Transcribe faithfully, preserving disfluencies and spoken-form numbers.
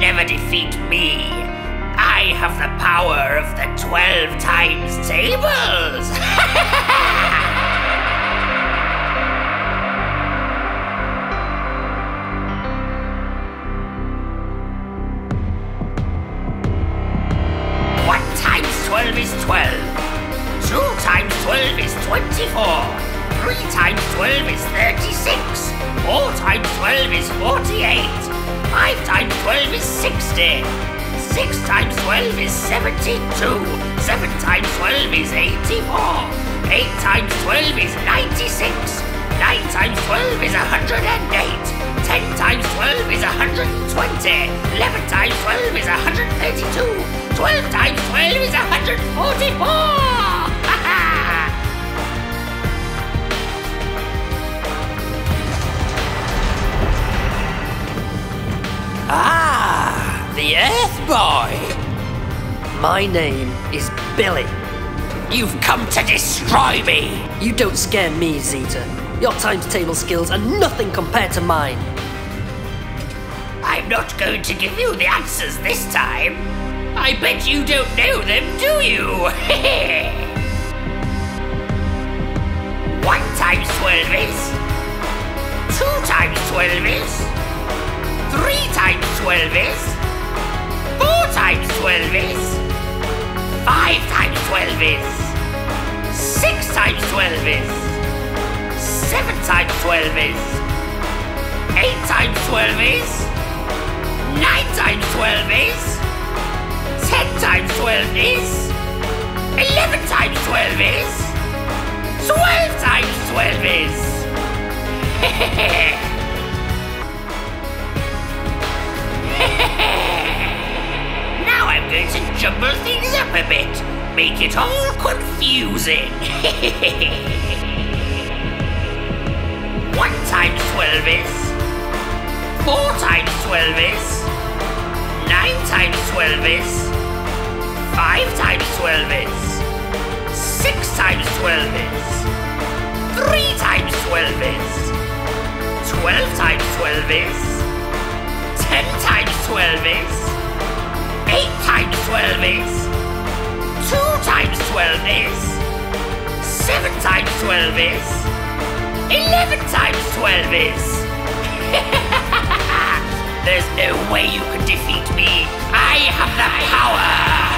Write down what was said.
can never defeat me. I have the power of the twelve times tables. One times twelve is twelve. Two times twelve is twenty-four. Three times twelve is thirty-six. Four times twelve is forty-eight. Five times twelve is sixty. Six times twelve is seventy-two. Seven times twelve is eighty-four. Eight times twelve is ninety-six. Nine times twelve is one hundred eight. Ten times twelve is one hundred twenty. Eleven times twelve is one hundred thirty-two. Twelve times twelve is one hundred forty-four. Ah, the Earth Boy! My name is Billy. You've come to destroy me! You don't scare me, Zeta. Your times table skills are nothing compared to mine. I'm not going to give you the answers this time. I bet you don't know them, do you? One times twelve is... Two times twelve is... Three times twelve is, four times twelve is, five times twelve is, six times twelve is, seven times twelve is, eight times twelve is, nine times twelve is, ten times twelve is, eleven times twelve is, twelve times twelve is. Hehehe. Now I'm going to jumble things up a bit, make it all confusing. One times twelve is, four times twelve is, nine times twelve is, five times twelve is, six times twelve is, three times twelve is, twelve times twelve is, ten times twelve is, eight times twelve is, two times twelve is, seven times twelve is, eleven times twelve is. There's no way you can defeat me. I have the power!